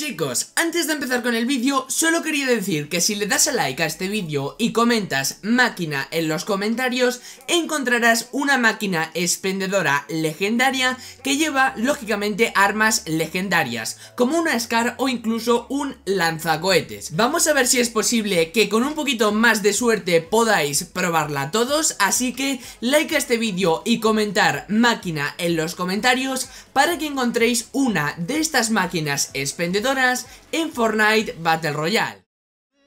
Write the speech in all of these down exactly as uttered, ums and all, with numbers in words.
Chicos, antes de empezar con el vídeo, solo quería decir que si le das a like a este vídeo y comentas máquina en los comentarios, encontrarás una máquina expendedora legendaria que lleva, lógicamente, armas legendarias, como una SCAR o incluso un lanzacohetes. Vamos a ver si es posible que con un poquito más de suerte podáis probarla todos, así que like a este vídeo y comentar máquina en los comentarios para que encontréis una de estas máquinas expendedoras en Fortnite Battle Royale.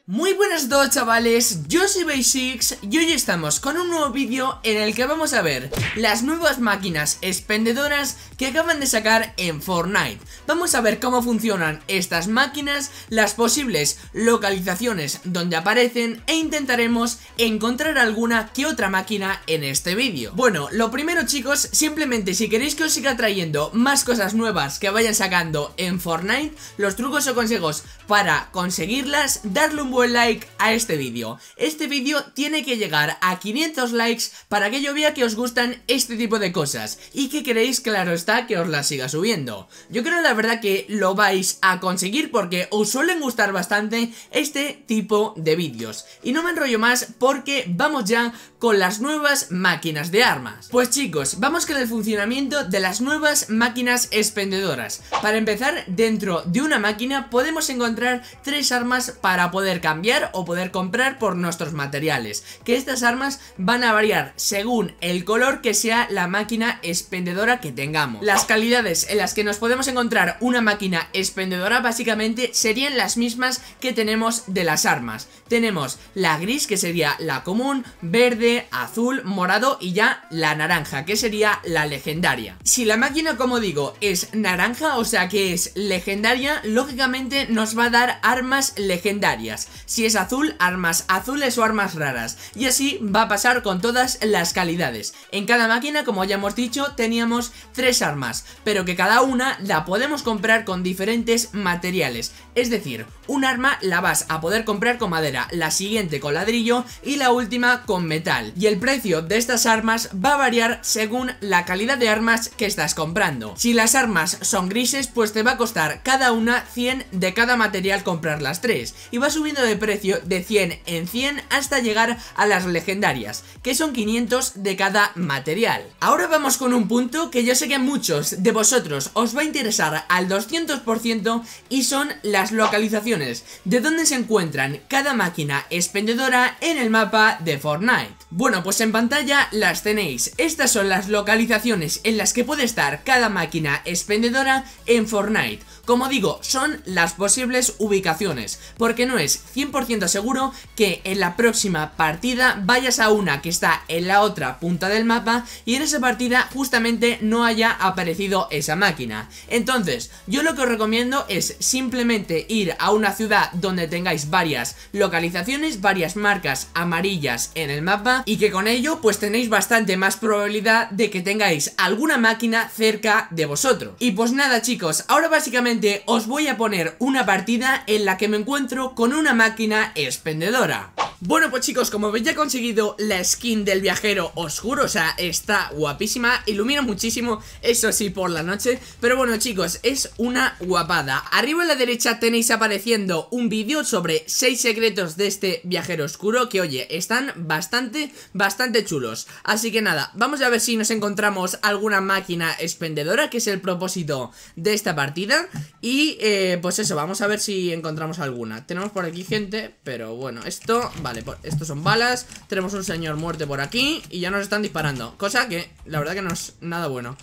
Muy buenas a todos, chavales, yo soy BySixx y hoy estamos con un nuevo vídeo en el que vamos a ver las nuevas máquinas expendedoras que acaban de sacar en Fortnite. Vamos a ver cómo funcionan estas máquinas, las posibles localizaciones donde aparecen e intentaremos encontrar alguna que otra máquina en este vídeo. Bueno, lo primero, chicos, simplemente si queréis que os siga trayendo más cosas nuevas que vayan sacando en Fortnite, los trucos o consejos para conseguirlas, darle un buen like a este vídeo. Este vídeo tiene que llegar a quinientos likes para que yo vea que os gustan este tipo de cosas y que queréis, claro está, que os la siga subiendo. Yo creo la verdad que lo vais a conseguir porque os suelen gustar bastante este tipo de vídeos. Y no me enrollo más porque vamos ya con las nuevas máquinas de armas. Pues chicos, vamos con el funcionamiento de las nuevas máquinas expendedoras. Para empezar, dentro de una máquina podemos encontrar tres armas para poder cambiar o poder comprar por nuestros materiales, que estas armas van a variar según el color que sea la máquina expendedora que tengamos. Las calidades en las que nos podemos encontrar una máquina expendedora básicamente serían las mismas que tenemos de las armas. Tenemos la gris, que sería la común, verde, azul, morado y ya la naranja, que sería la legendaria. Si la máquina, como digo, es naranja, o sea que es legendaria, lógicamente nos va a dar armas legendarias. Si es azul, armas azules o armas raras. Y así va a pasar con todas las calidades. En cada máquina, como ya hemos dicho, teníamos tres armas, pero que cada una la podemos comprar con diferentes materiales. Es decir, un arma la vas a poder comprar con madera, la siguiente con ladrillo y la última con metal. Y el precio de estas armas va a variar según la calidad de armas que estás comprando. Si las armas son grises, pues te va a costar cada una cien de cada material comprar las tres, y va subiendo de precio de cien en cien hasta llegar a las legendarias, que son quinientos de cada material. Ahora vamos con un punto que yo sé que a muchos de vosotros os va a interesar al doscientos por ciento y son las localizaciones de donde se encuentran cada máquina expendedora en el mapa de Fortnite. Bueno, pues en pantalla las tenéis. Estas son las localizaciones en las que puede estar cada máquina expendedora en Fortnite. Como digo, son las posibles ubicaciones, porque no es cien por ciento seguro que en la próxima partida vayas a una que está en la otra punta del mapa y en esa partida justamente no haya aparecido esa máquina. Entonces, yo lo que os recomiendo es simplemente ir a una ciudad donde tengáis varias localizaciones, varias marcas amarillas en el mapa, y que con ello pues tenéis bastante más probabilidad de que tengáis alguna máquina cerca de vosotros. Y pues nada, chicos, ahora básicamente os voy a poner una partida en la que me encuentro con una máquina expendedora. Bueno, pues chicos, como veis, ya he conseguido la skin del viajero oscuro, o sea, está guapísima, ilumina muchísimo, eso sí, por la noche, pero bueno, chicos, es una guapada. Arriba a la derecha tenéis apareciendo un vídeo sobre seis secretos de este viajero oscuro, que oye, están bastante, bastante chulos. Así que nada, vamos a ver si nos encontramos alguna máquina expendedora, que es el propósito de esta partida, y eh, pues eso, vamos a ver si encontramos alguna. Tenemos por aquí gente, pero bueno, esto, vale. Vale, estos son balas, tenemos un señor muerto por aquí y ya nos están disparando, cosa que la verdad que no es nada bueno.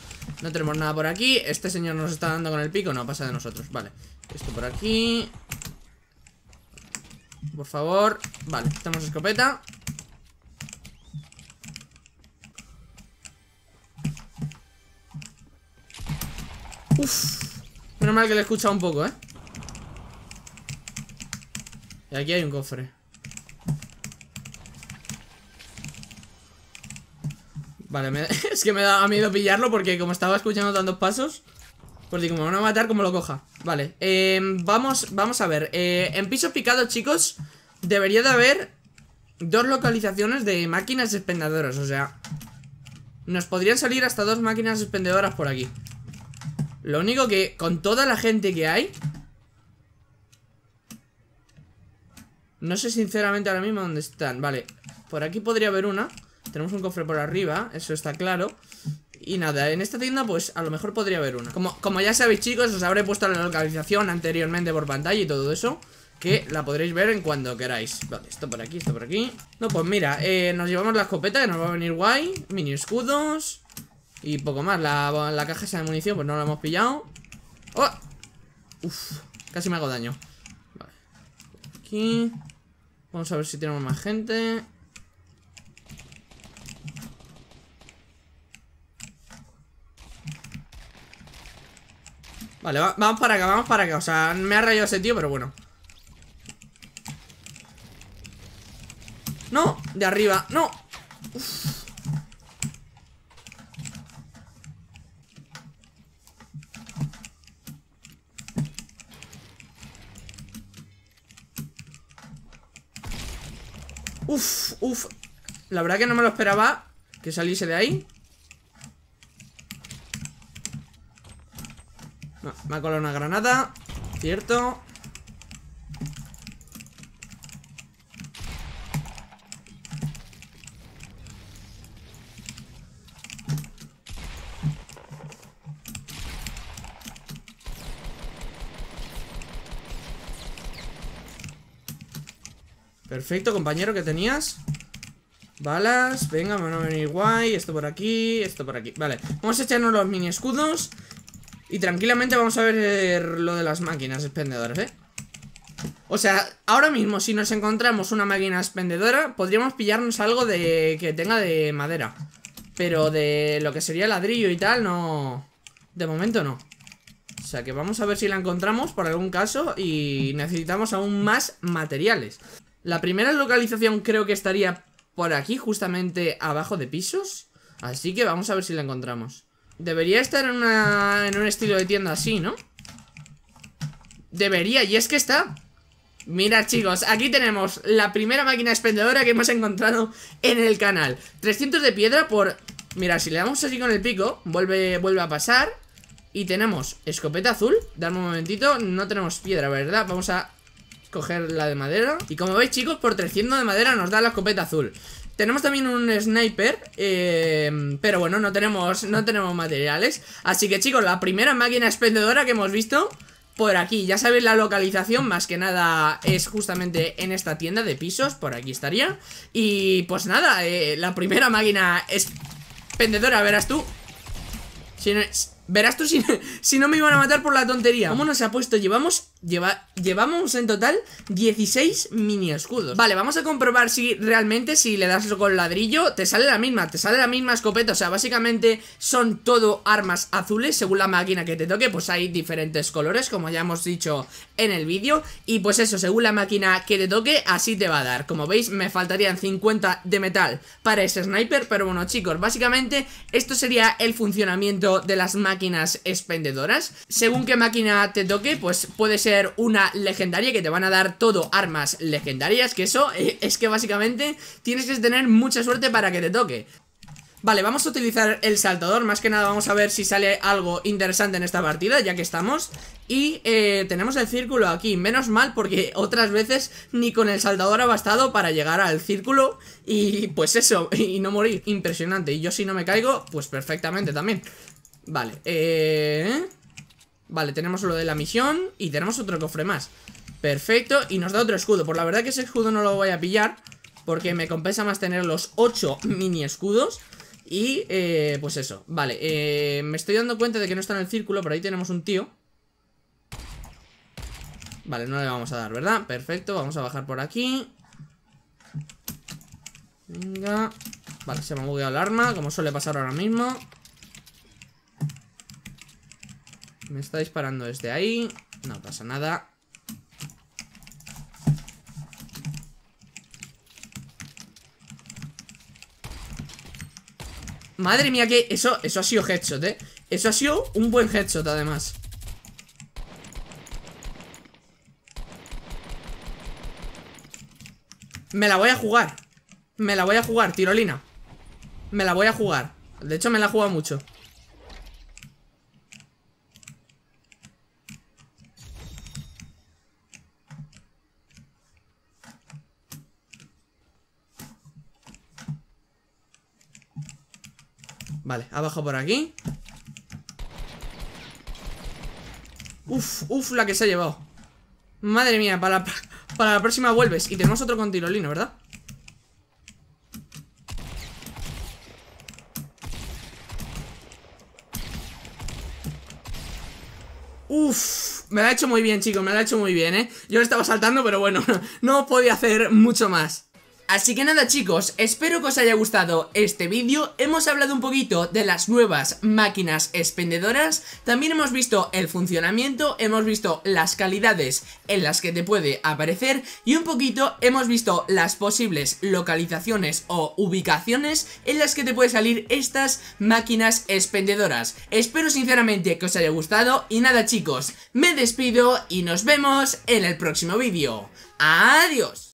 No tenemos nada por aquí, este señor nos está dando con el pico, no pasa de nosotros, vale. Esto por aquí, por favor, vale, tenemos escopeta. Uff, menos mal que le he escuchado un poco, eh. Y aquí hay un cofre. Vale, me, es que me daba miedo pillarlo porque como estaba escuchando tantos pasos, pues digo, me van a matar como lo coja. Vale, eh, vamos, vamos a ver, eh, en pisos picados, chicos, debería de haber dos localizaciones de máquinas expendedoras, o sea, nos podrían salir hasta dos máquinas expendedoras por aquí. Lo único que con toda la gente que hay, No sé sinceramente ahora mismo dónde están. Vale, por aquí podría haber una. Tenemos un cofre por arriba, eso está claro. Y nada, en esta tienda pues a lo mejor podría haber una. Como, como ya sabéis, chicos, os habré puesto la localización anteriormente por pantalla y todo eso, que la podréis ver en cuando queráis. Vale, esto por aquí, esto por aquí. No, pues mira, eh, nos llevamos la escopeta, que nos va a venir guay. Mini escudos y poco más. La, la caja esa de munición pues no la hemos pillado. ¡Oh! Uf, casi me hago daño. Vale, aquí. Vamos a ver si tenemos más gente. Vale, va, vamos para acá, vamos para acá. O sea, me ha rayado ese tío, pero bueno. ¡No! De arriba, ¡no! Uf. Uf, uf. La verdad que no me lo esperaba que saliese de ahí. No, me ha colado una granada, cierto. Perfecto, compañero, que tenías balas, venga, me van a venir guay. Esto por aquí, esto por aquí. Vale, vamos a echarnos los mini escudos y tranquilamente vamos a ver lo de las máquinas expendedoras, ¿eh? O sea, ahora mismo si nos encontramos una máquina expendedora podríamos pillarnos algo de que tenga de madera, pero de lo que sería ladrillo y tal, no. De momento no. O sea que vamos a ver si la encontramos por algún caso y necesitamos aún más materiales. La primera localización creo que estaría por aquí, justamente abajo de pisos. Así que vamos a ver si la encontramos. Debería estar en, una, en un estilo de tienda así, ¿no? Debería, y es que está. Mirad, chicos, aquí tenemos la primera máquina expendedora que hemos encontrado en el canal. trescientos de piedra por... Mirad, si le damos así con el pico, vuelve, vuelve a pasar. Y tenemos escopeta azul. Dame un momentito, no tenemos piedra, ¿verdad? Vamos a... coger la de madera. Y como veis, chicos, por trescientos de madera nos da la escopeta azul. Tenemos también un sniper, eh, pero bueno, no tenemos, no tenemos materiales. Así que, chicos, la primera máquina expendedora que hemos visto por aquí. Ya sabéis la localización, más que nada es justamente en esta tienda de pisos. Por aquí estaría. Y pues nada, eh, la primera máquina expendedora, verás tú. Si no es... Verás tú si no, si no me iban a matar por la tontería. ¿Cómo nos ha puesto? Llevamos lleva, llevamos en total dieciséis mini escudos. Vale, vamos a comprobar si realmente si le das con ladrillo te sale la misma, te sale la misma escopeta. O sea, básicamente son todo armas azules. Según la máquina que te toque, pues hay diferentes colores, como ya hemos dicho en el vídeo. Y pues eso, según la máquina que te toque, así te va a dar. Como veis, me faltarían cincuenta de metal para ese sniper. Pero bueno, chicos, básicamente esto sería el funcionamiento de las máquinas máquinas expendedoras. Según qué máquina te toque, pues puede ser una legendaria, que te van a dar todo armas legendarias, que eso es que básicamente tienes que tener mucha suerte para que te toque. Vale, vamos a utilizar el saltador, más que nada vamos a ver si sale algo interesante en esta partida, ya que estamos. Y eh, tenemos el círculo aquí, menos mal, porque otras veces ni con el saltador ha bastado para llegar al círculo y pues eso, y no morir. Impresionante, y yo si no me caigo, pues perfectamente también. Vale, eh... Vale, tenemos lo de la misión y tenemos otro cofre más. Perfecto, y nos da otro escudo. Por la verdad que ese escudo no lo voy a pillar, porque me compensa más tener los ocho mini escudos. Y, eh, pues eso, vale, eh, me estoy dando cuenta de que no está en el círculo, pero ahí tenemos un tío. Vale, no le vamos a dar, ¿verdad? Perfecto, vamos a bajar por aquí. Venga. Vale, se me ha bugueado el arma, como suele pasar ahora mismo. Me está disparando desde ahí. No pasa nada. Madre mía, que eso, eso ha sido headshot, eh. Eso ha sido un buen headshot, además. Me la voy a jugar. Me la voy a jugar, tirolina. Me la voy a jugar. De hecho, me la he jugado mucho. Vale, abajo por aquí. Uf, uf, la que se ha llevado. Madre mía, para la, para la próxima vuelves. Y tenemos otro con tirolino, ¿verdad? Uf, me la ha hecho muy bien, chicos, me la ha hecho muy bien, ¿eh? Yo le estaba saltando, pero bueno, no podía hacer mucho más. Así que nada, chicos, espero que os haya gustado este vídeo. Hemos hablado un poquito de las nuevas máquinas expendedoras. También hemos visto el funcionamiento, hemos visto las calidades en las que te puede aparecer y un poquito hemos visto las posibles localizaciones o ubicaciones en las que te pueden salir estas máquinas expendedoras. Espero sinceramente que os haya gustado y nada, chicos, me despido y nos vemos en el próximo vídeo. ¡Adiós!